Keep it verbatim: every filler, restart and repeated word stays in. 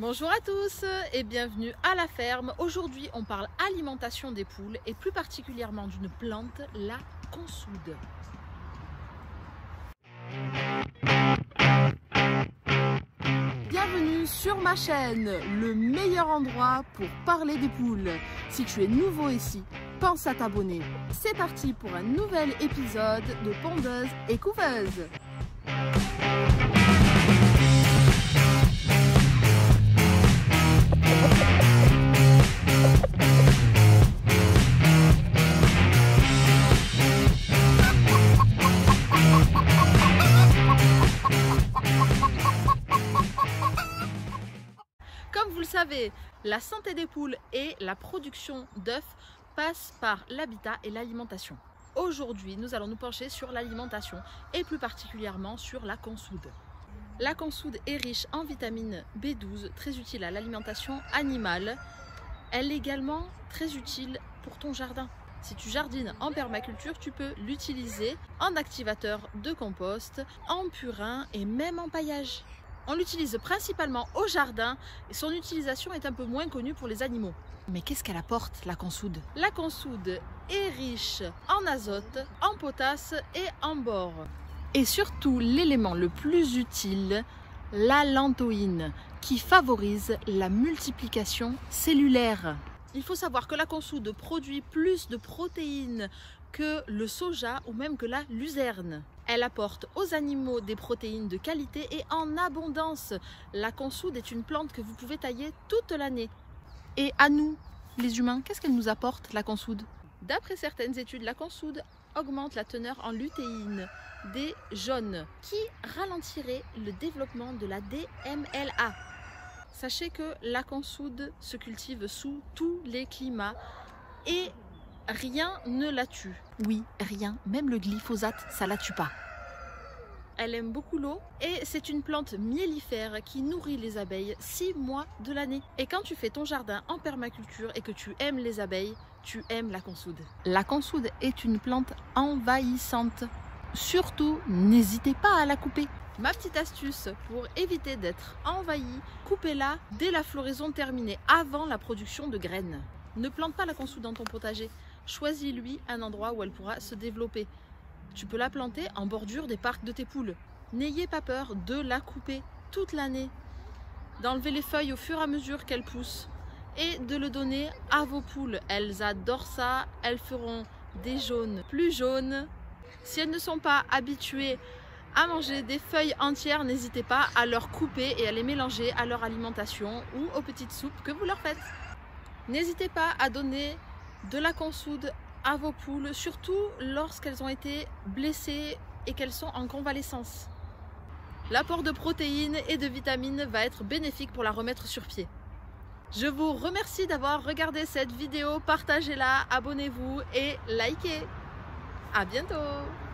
Bonjour à tous et bienvenue à la ferme. Aujourd'hui, on parle alimentation des poules et plus particulièrement d'une plante, la consoude. Bienvenue sur ma chaîne, le meilleur endroit pour parler des poules. Si tu es nouveau ici, pense à t'abonner. C'est parti pour un nouvel épisode de Pondeuse et Couveuse. Comme vous le savez, la santé des poules et la production d'œufs passent par l'habitat et l'alimentation. Aujourd'hui, nous allons nous pencher sur l'alimentation et plus particulièrement sur la consoude. La consoude est riche en vitamine B douze, très utile à l'alimentation animale. Elle est également très utile pour ton jardin. Si tu jardines en permaculture, tu peux l'utiliser en activateur de compost, en purin et même en paillage. On l'utilise principalement au jardin et son utilisation est un peu moins connue pour les animaux. Mais qu'est-ce qu'elle apporte, la consoude? La consoude est riche en azote, en potasse et en bore. Et surtout, l'élément le plus utile, la lantoïne, qui favorise la multiplication cellulaire. Il faut savoir que la consoude produit plus de protéines que le soja ou même que la luzerne. Elle apporte aux animaux des protéines de qualité et en abondance. La consoude est une plante que vous pouvez tailler toute l'année. Et à nous, les humains, qu'est-ce qu'elle nous apporte, la consoude? D'après certaines études, la consoude augmente la teneur en lutéine des jaunes qui ralentirait le développement de la D M L A. Sachez que la consoude se cultive sous tous les climats et rien ne la tue. Oui, rien, même le glyphosate, ça la tue pas. Elle aime beaucoup l'eau et c'est une plante mellifère qui nourrit les abeilles six mois de l'année. Et quand tu fais ton jardin en permaculture et que tu aimes les abeilles, tu aimes la consoude. La consoude est une plante envahissante. Surtout, n'hésitez pas à la couper. Ma petite astuce pour éviter d'être envahie, coupez-la dès la floraison terminée, avant la production de graines. Ne plante pas la consoude dans ton potager. Choisis-lui un endroit où elle pourra se développer. Tu peux la planter en bordure des parcs de tes poules. N'ayez pas peur de la couper toute l'année, d'enlever les feuilles au fur et à mesure qu'elles poussent et de le donner à vos poules. Elles adorent ça, elles feront des jaunes plus jaunes. Si elles ne sont pas habituées à manger des feuilles entières, n'hésitez pas à leur couper et à les mélanger à leur alimentation ou aux petites soupes que vous leur faites. N'hésitez pas à donner de la consoude à vos poules, surtout lorsqu'elles ont été blessées et qu'elles sont en convalescence. L'apport de protéines et de vitamines va être bénéfique pour la remettre sur pied. Je vous remercie d'avoir regardé cette vidéo, partagez-la, abonnez-vous et likez. À bientôt!